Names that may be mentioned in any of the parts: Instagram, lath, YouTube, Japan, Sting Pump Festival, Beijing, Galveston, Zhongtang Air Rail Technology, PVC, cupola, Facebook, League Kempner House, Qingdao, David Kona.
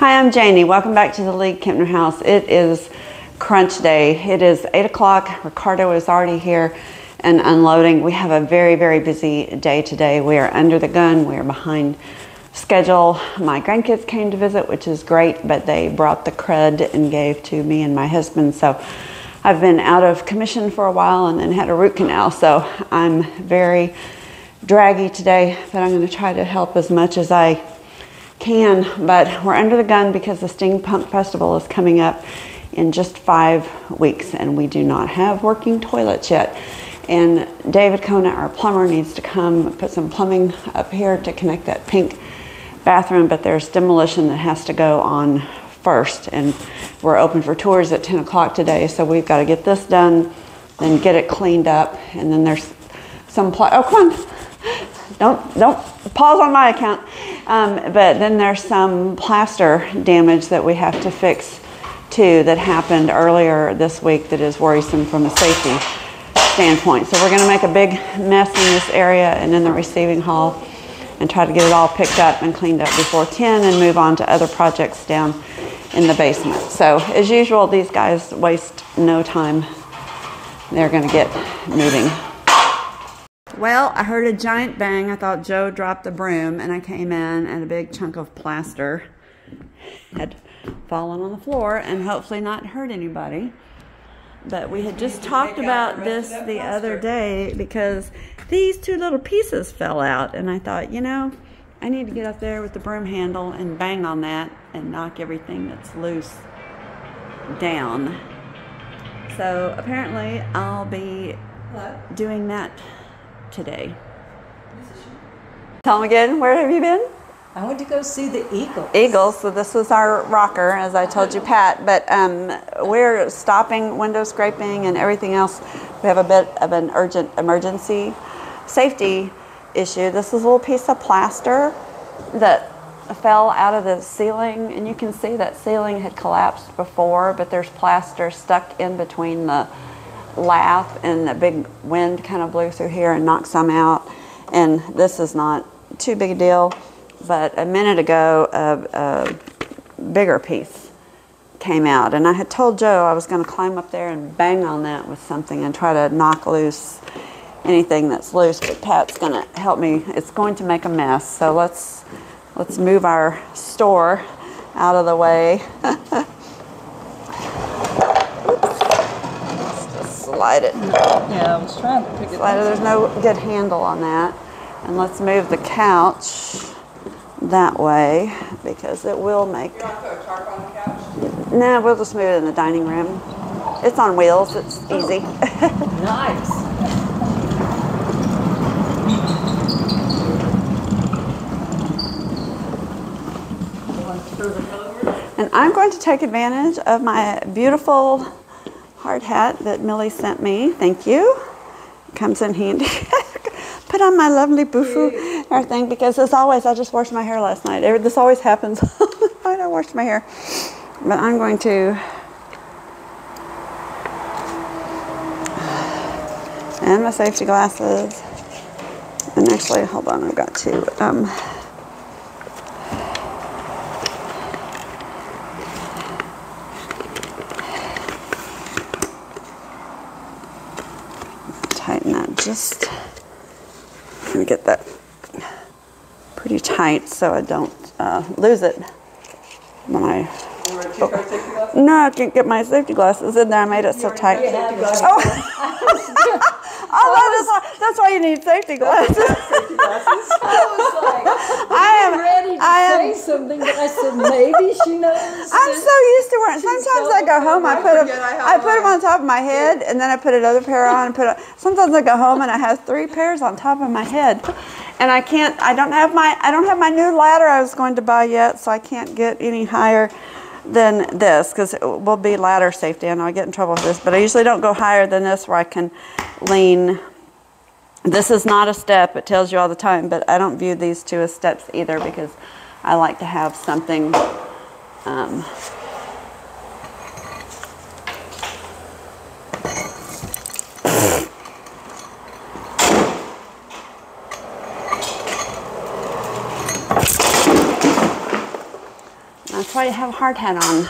Hi, I'm Janie. Welcome back to the League Kempner House. It is crunch day. It is 8 o'clock. Ricardo is already here and unloading. We have a very, very busy day today. We are under the gun. We are behind schedule. My grandkids came to visit, which is great, but they brought the crud and gave to me and my husband. So I've been out of commission for a while and then had a root canal. So I'm very draggy today, but I'm going to try to help as much as I can, but we're under the gun because the Sting Pump Festival is coming up in just 5 weeks and we do not have working toilets yet. And David Kona, our plumber, needs to come put some plumbing up here to connect that pink bathroom, but there's demolition that has to go on first. And we're open for tours at 10 o'clock today, so we've got to get this done, then get it cleaned up, and then there's some oh, come on. Don't pause on my account. But then there's some plaster damage that we have to fix too that happened earlier this week that is worrisome from a safety standpoint. So we're going to make a big mess in this area and in the receiving hall and try to get it all picked up and cleaned up before 10 and move on to other projects down in the basement. So as usual, these guys waste no time. They're going to get moving. Well, I heard a giant bang. I thought Joe dropped the broom, and I came in and a big chunk of plaster had fallen on the floor and hopefully not hurt anybody. But we had just talked about this the other day because these two little pieces fell out, and I thought, you know, I need to get up there with the broom handle and bang on that and knock everything that's loose down. So apparently I'll be doing that today. Tell them again, where have you been? I went to go see the Eagles. So this was our rocker, as I told you, Pat, but we're stopping window scraping and everything else. We have a bit of an urgent emergency safety issue. This is a little piece of plaster that fell out of the ceiling, and you can see that ceiling had collapsed before, but there's plaster stuck in between the lath, and a big wind kind of blew through here and knocked some out. And this is not too big a deal, but a minute ago a bigger piece came out, and I had told Joe I was going to climb up there and bang on that with something and try to knock loose anything that's loose, but Pat's going to help me. It's going to make a mess, so let's move our store out of the way. Slide it. Yeah, I was trying to pick it up. There's no good handle on that. And let's move the couch that way because it will make... You don't put a tarp on the couch? No, we'll just move it in the dining room. It's on wheels. It's easy. Nice. And I'm going to take advantage of my beautiful hard hat that Millie sent me. Thank you. Comes in handy. Put on my lovely boufou hair thing because, as always, I just washed my hair last night. This always happens. I washed my hair. But I'm going to... And my safety glasses. And actually, hold on, I've got to... just gonna get that pretty tight so I don't lose it when I. No, I can't get my safety glasses in there. I made it so tight. Oh, that's why you need safety glasses. I was like, I am ready to say something, but I said maybe she knows. I'm so used to wearing. Sometimes I go home, I put them on top of my head, and then I put another pair on. And sometimes I go home and I have 3 pairs on top of my head, and I can't. I don't have my new ladder I was going to buy yet, so I can't get any higher than this because it will be ladder safety. I know I get in trouble with this, but I usually don't go higher than this where I can lean. This is not a step, it tells you all the time, but I don't view these two as steps either because I like to have something That's why you have a hard hat on.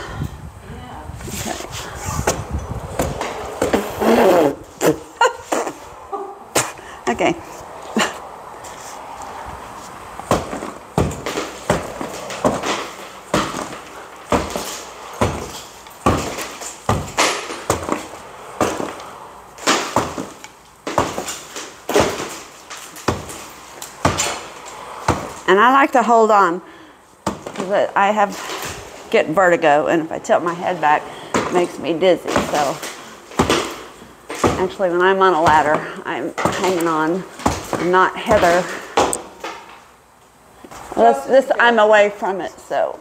Okay. And I like to hold on because I get vertigo, and if I tilt my head back, it makes me dizzy. So actually, when I'm on a ladder, I'm hanging on, not Heather. This I'm away from it, so.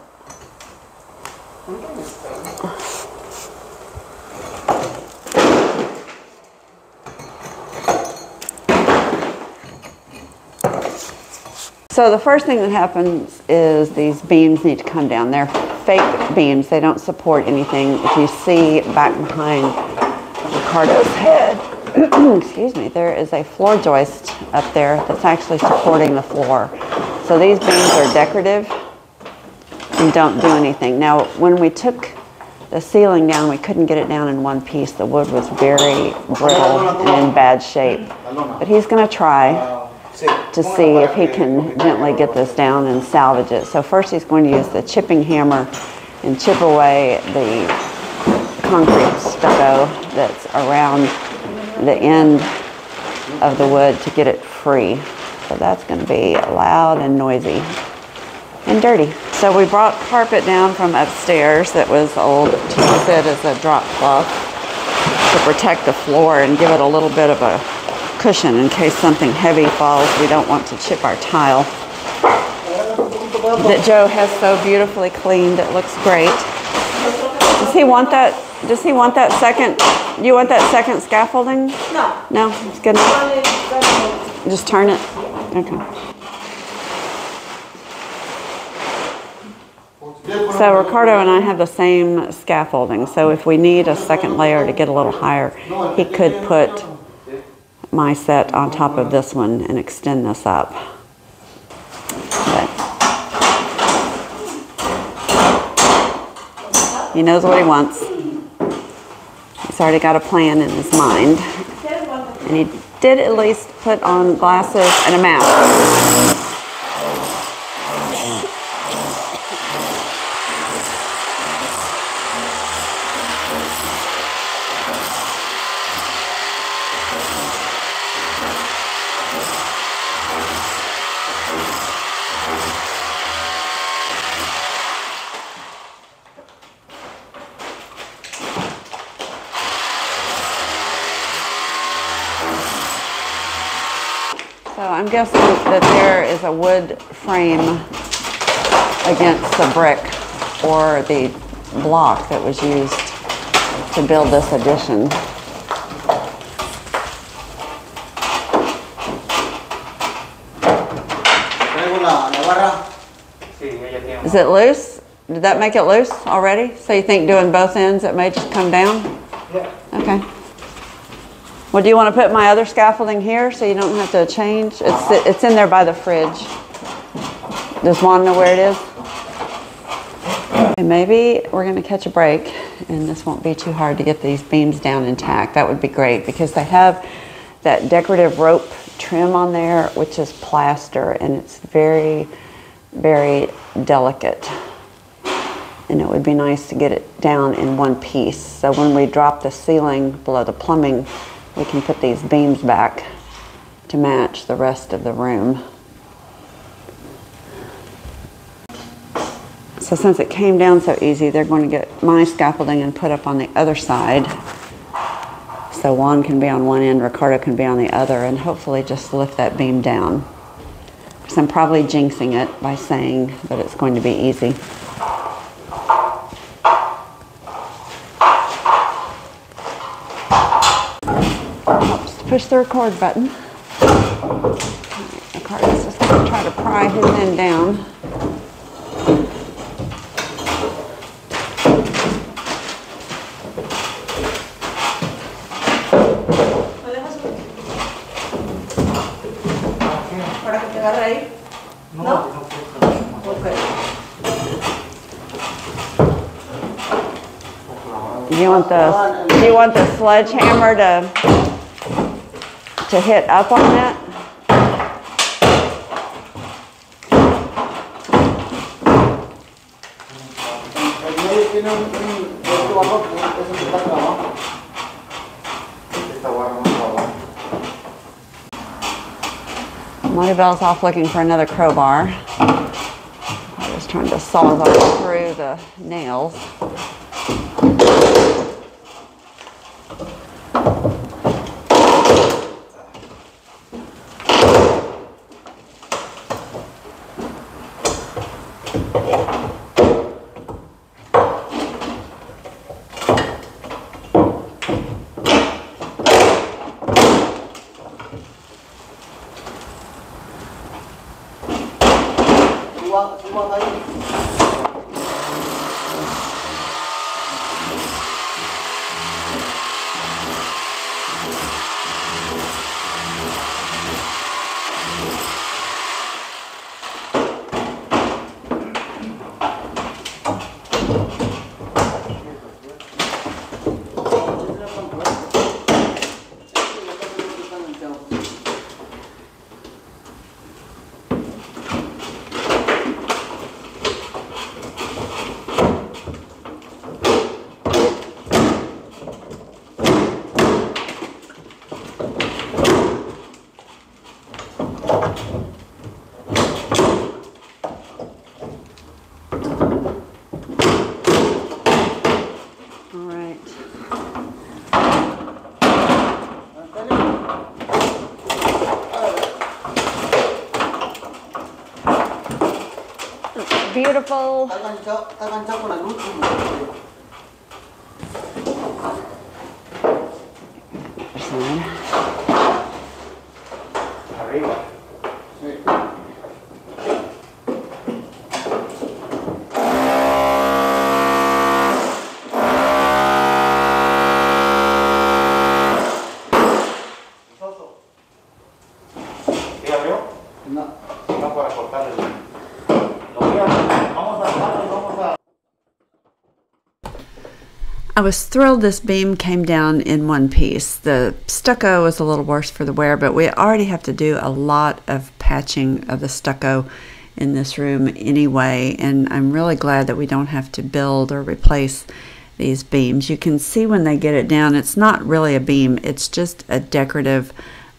So the first thing that happens is these beams need to come down. They're fake beams. They don't support anything. If you see back behind Ricardo's head, excuse me, there is a floor joist up there that's actually supporting the floor. So these beams are decorative and don't do anything. Now, when we took the ceiling down, we couldn't get it down in one piece. The wood was very brittle and in bad shape. But he's going to try to see if he can gently get this down and salvage it. So first he's going to use the chipping hammer and chip away the concrete stucco that's around the end of the wood to get it free. So that's going to be loud and noisy and dirty. So we brought carpet down from upstairs that was old to sit as a drop cloth to protect the floor and give it a little bit of a cushion in case something heavy falls. We don't want to chip our tile that Joe has so beautifully cleaned. It looks great. Does he want that? Does he want that second? Do you want that second scaffolding? No. No, it's good enough. Just turn it. Okay. So Ricardo and I have the same scaffolding. So if we need a second layer to get a little higher, he could put my set on top of this one and extend this up. But he knows what he wants. He's already got a plan in his mind. And he did at least put on glasses and a mask. So I'm guessing that there is a wood frame against the brick or the block that was used to build this addition. Is it loose? Did that make it loose already? So you think doing both ends it may just come down? Yeah. Okay. Well, do you want to put my other scaffolding here so you don't have to change? It's in there by the fridge. Does Juan know where it is? And maybe we're going to catch a break, and this won't be too hard to get these beams down intact. That would be great because they have that decorative rope trim on there, which is plaster, and it's very, very delicate. And it would be nice to get it down in one piece. So when we drop the ceiling below the plumbing, we can put these beams back to match the rest of the room. So since it came down so easy, they're going to get my scaffolding and put up on the other side. So Juan can be on one end, Ricardo can be on the other, and hopefully just lift that beam down. Because I'm probably jinxing it by saying that it's going to be easy. Push the record button. The card is just going to try to pry his end down. No. Okay. Do you want the sledgehammer to hit up on that? Maribel's off looking for another crowbar. I was trying to saw all through the nails. Beautiful. I was thrilled this beam came down in one piece. The stucco was a little worse for the wear, but we already have to do a lot of patching of the stucco in this room anyway, and I'm really glad that we don't have to build or replace these beams. You can see when they get it down, it's not really a beam, it's just a decorative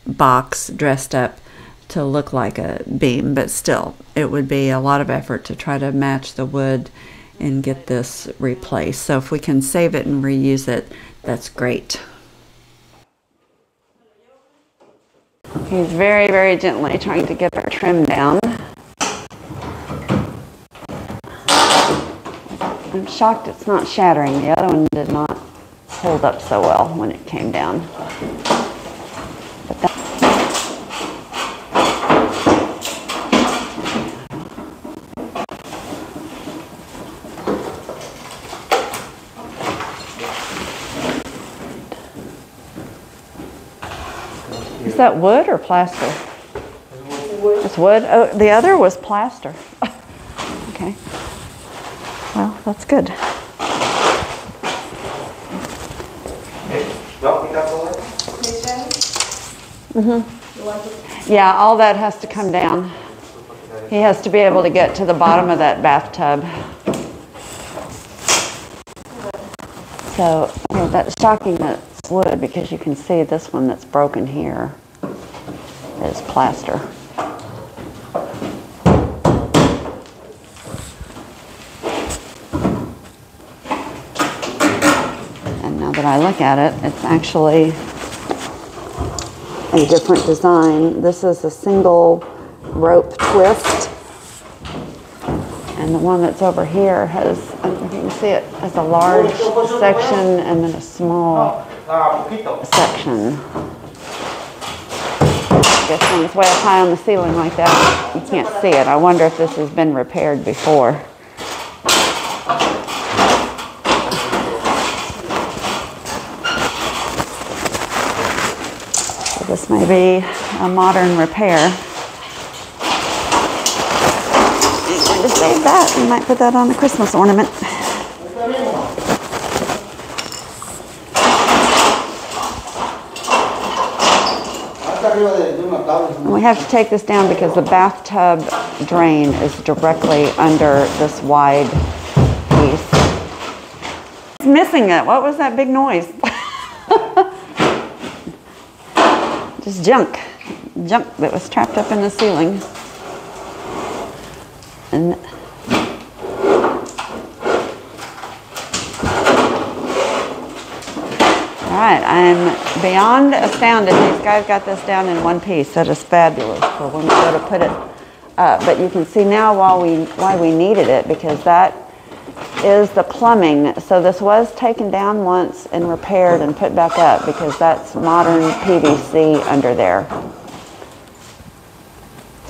box dressed up to look like a beam, but still, it would be a lot of effort to try to match the wood and get this replaced. So if we can save it and reuse it, that's great. He's very, very gently trying to get our trim down. I'm shocked it's not shattering. The other one did not hold up so well when it came down. But that is that wood or plaster? Wood. It's wood. Oh, the other was plaster. Okay. Well, that's good. Mm-hmm. Yeah, all that has to come down. He has to be able to get to the bottom of that bathtub. So, okay, that's shocking that it's wood, because you can see this one that's broken here is plaster. And now that I look at it, it's actually a different design. This is a single rope twist. And the one that's over here has, I don't know if you can see it, has a large section and then a small section. I guess when it's way up high on the ceiling like that, you can't see it. I wonder if this has been repaired before. So this may be a modern repair. I'm going to save that. We might put that on the Christmas ornament. We have to take this down because the bathtub drain is directly under this wide piece. It's missing it. What was that big noise? Just junk. Junk that was trapped up in the ceiling. And alright, I'm beyond astounded. These guys got this down in one piece. That is fabulous for when we go to put it up. But you can see now why we needed it, because that is the plumbing. So this was taken down once and repaired and put back up, because that's modern PVC under there.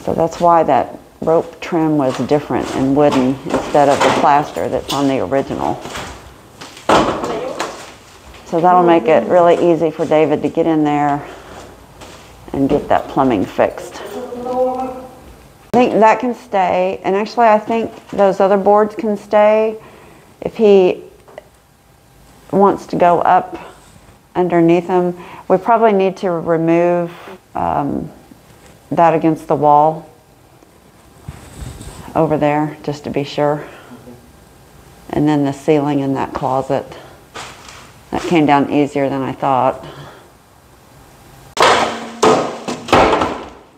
So that's why that rope trim was different and wooden instead of the plaster that's on the original. So that'll make it really easy for David to get in there and get that plumbing fixed. I think that can stay, and actually I think those other boards can stay. If he wants to go up underneath them, we probably need to remove that against the wall over there, just to be sure. And then the ceiling in that closet. That came down easier than I thought.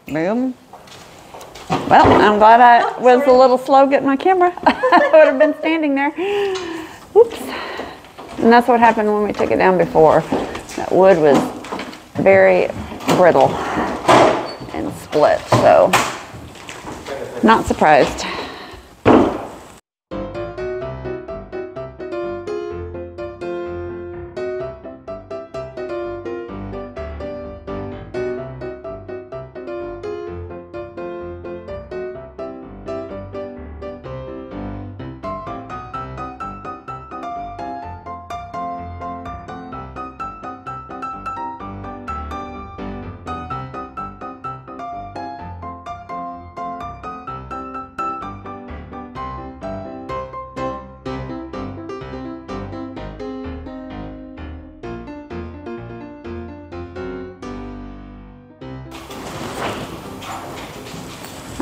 Boom. Well, I'm glad I was a little slow getting my camera. I would have been standing there. Oops. And that's what happened when we took it down before. That wood was very brittle and split, so not surprised.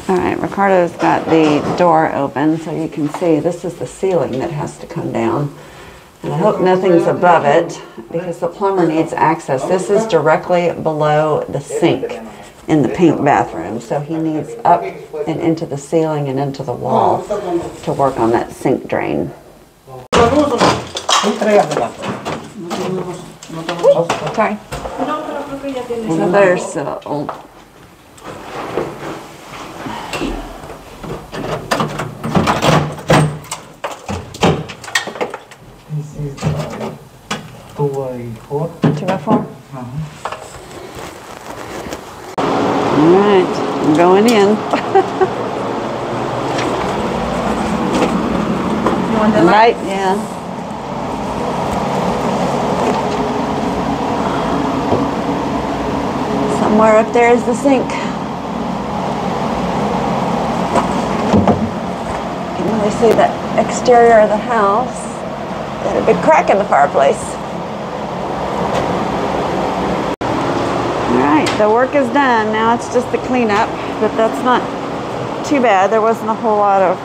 All right, Ricardo's got the door open, so you can see this is the ceiling that has to come down. And I hope nothing's above it, because the plumber needs access. This is directly below the sink in the pink bathroom, so he needs up and into the ceiling and into the wall to work on that sink drain. Ooh, sorry. So there's old... Four. 2 by 4. All right, I'm going in. You want the light? Yeah. Somewhere up there is the sink. You can really see the exterior of the house. Got a big crack in the fireplace. The work is done. Now it's just the cleanup, but that's not too bad. There wasn't a whole lot of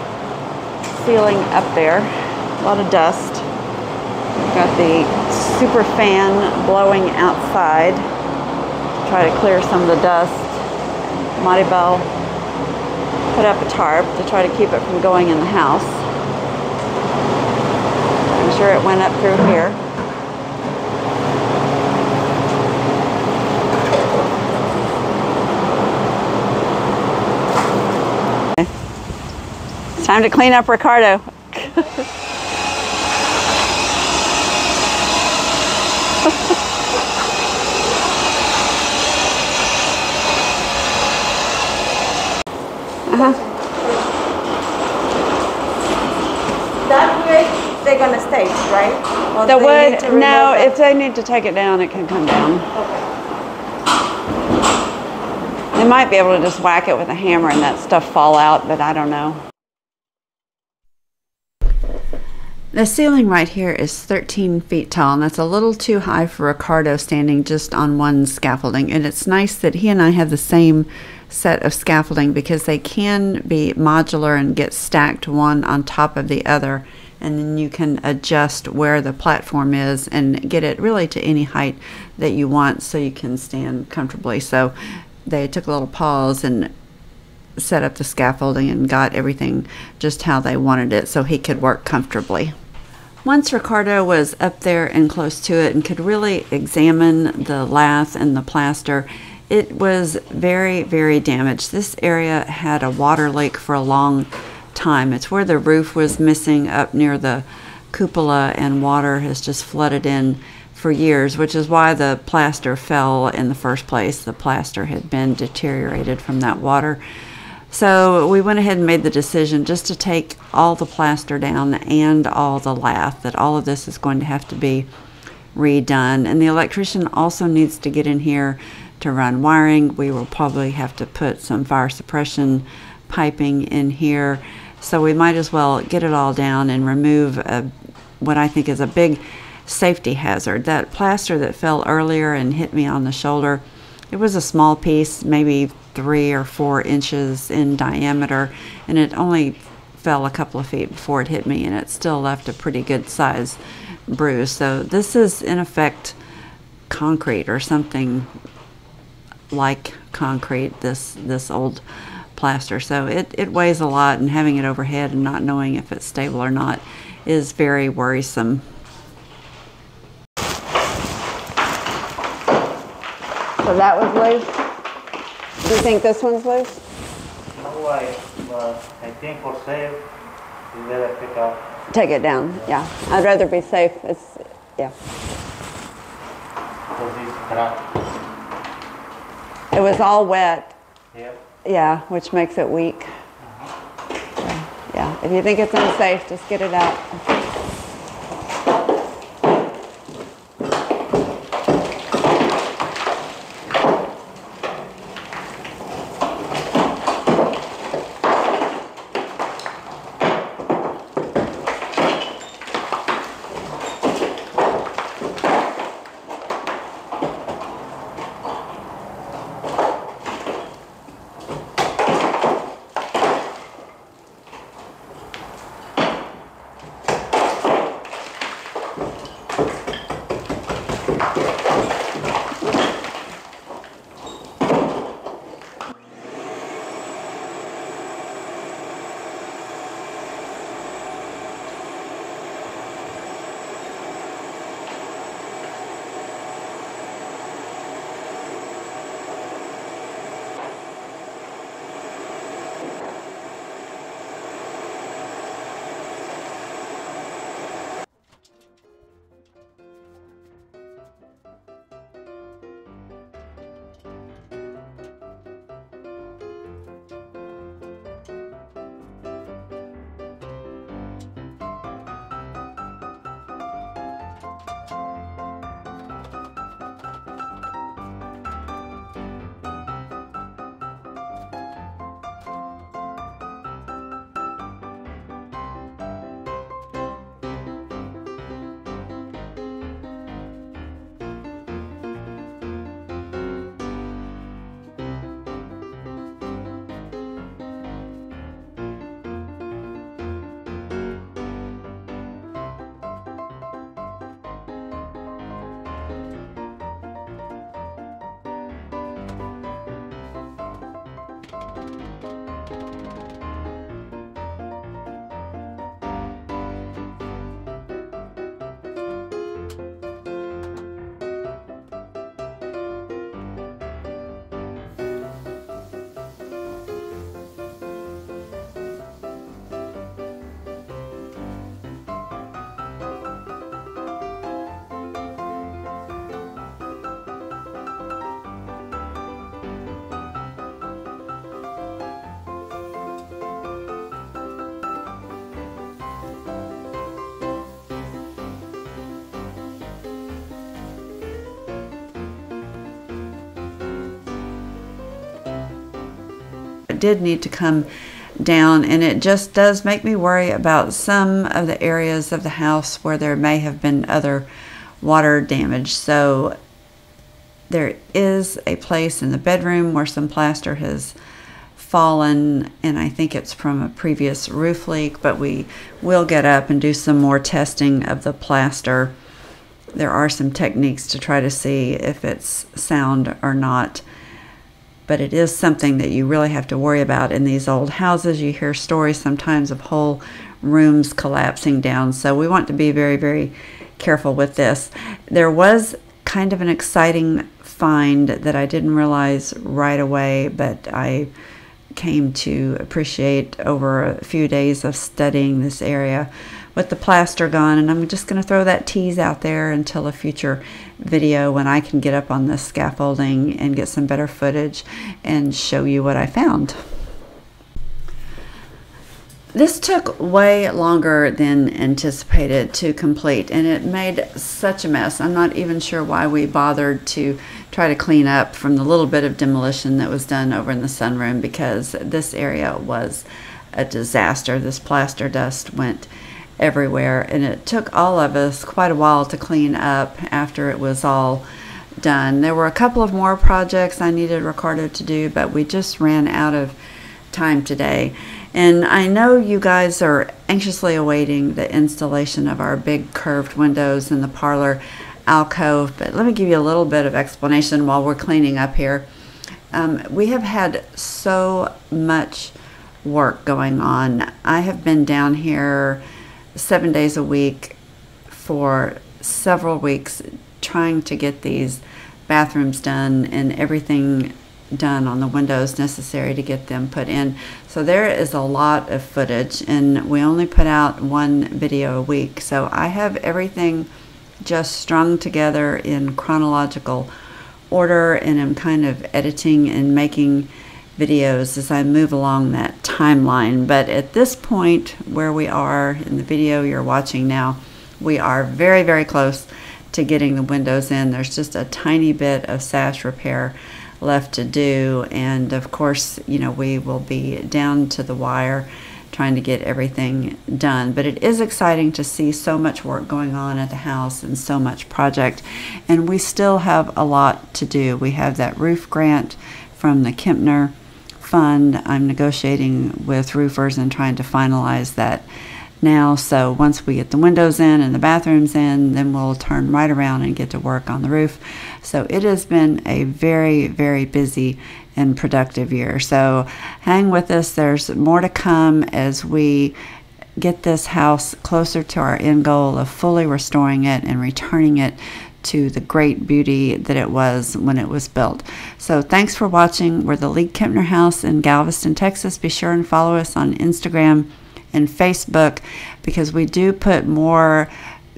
ceiling up there. A lot of dust. We've got the super fan blowing outside to try to clear some of the dust. Maribel put up a tarp to try to keep it from going in the house. I'm sure it went up through here. Time to clean up Ricardo. That way they're gonna stay, right? Or the wood, no, if they need to take it down, it can come down. Okay. They might be able to just whack it with a hammer and that stuff fall out, but I don't know. The ceiling right here is 13 feet tall, and that's a little too high for Ricardo standing just on one scaffolding. And it's nice that he and I have the same set of scaffolding because they can be modular and get stacked one on top of the other, and then you can adjust where the platform is and get it really to any height that you want so you can stand comfortably. So they took a little pause and set up the scaffolding and got everything just how they wanted it so he could work comfortably. Once Ricardo was up there and close to it and could really examine the lath and the plaster, it was very, very damaged. This area had a water leak for a long time. It's where the roof was missing up near the cupola, and water has just flooded in for years, which is why the plaster fell in the first place. The plaster had been deteriorated from that water. So we went ahead and made the decision just to take all the plaster down and all the lath, that all of this is going to have to be redone. And the electrician also needs to get in here to run wiring. We will probably have to put some fire suppression piping in here. So we might as well get it all down and remove what I think is a big safety hazard. That plaster that fell earlier and hit me on the shoulder, it was a small piece, maybe 3 or 4 inches in diameter, and it only fell a couple of feet before it hit me, and it still left a pretty good size bruise. So this is in effect concrete, or something like concrete, this old plaster. So it weighs a lot, and having it overhead and not knowing if it's stable or not is very worrisome. So that was loose. Do you think this one's loose? No, I think for safe, you better pick up. Take it down, yeah. I'd rather be safe. It's, yeah. It was all wet. Yep. Yeah, which makes it weak. Uh-huh. So, yeah, if you think it's unsafe, just get it out. Did need to come down, and it just does make me worry about some of the areas of the house where there may have been other water damage. So there is a place in the bedroom where some plaster has fallen, and I think it's from a previous roof leak, but we will get up and do some more testing of the plaster. There are some techniques to try to see if it's sound or not, but it is something that you really have to worry about in these old houses. You hear stories sometimes of whole rooms collapsing down, so we want to be very, very careful with this. There was kind of an exciting find that I didn't realize right away, but I came to appreciate over a few days of studying this area. With the plaster gone, and I'm just going to throw that tease out there until a future video when I can get up on the scaffolding and get some better footage and show you what I found. This took way longer than anticipated to complete, and it made such a mess. I'm not even sure why we bothered to try to clean up from the little bit of demolition that was done over in the sunroom, because this area was a disaster. This plaster dust went everywhere, and it took all of us quite a while to clean up after it was all done. There were a couple of more projects I needed Ricardo to do, but we just ran out of time today. And I know you guys are anxiously awaiting the installation of our big curved windows in the parlor alcove, but let me give you a little bit of explanation while we're cleaning up here. We have had so much work going on. I have been down here 7 days a week for several weeks trying to get these bathrooms done and everything done on the windows necessary to get them put in. So there is a lot of footage, and we only put out one video a week, so I have everything just strung together in chronological order, and I'm kind of editing and making videos as I move along that timeline. But at this point where we are in the video you're watching now, we are very, very close to getting the windows in. There's just a tiny bit of sash repair left to do, and of course, you know, we will be down to the wire trying to get everything done. But it is exciting to see so much work going on at the house and so much project, and we still have a lot to do. We have that roof grant from the Kempner Fund. I'm negotiating with roofers and trying to finalize that now. So once we get the windows in and the bathrooms in, then we'll turn right around and get to work on the roof. So it has been a very, very busy and productive year. So hang with us. There's more to come as we get this house closer to our end goal of fully restoring it and returning it to the great beauty that it was when it was built. So thanks for watching. We're the League Kempner House in Galveston, Texas. Be sure and follow us on Instagram and Facebook, because we do put more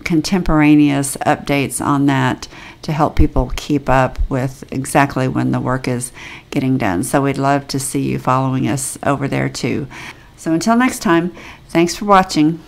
contemporaneous updates on that to help people keep up with exactly when the work is getting done. So we'd love to see you following us over there too. So until next time, thanks for watching.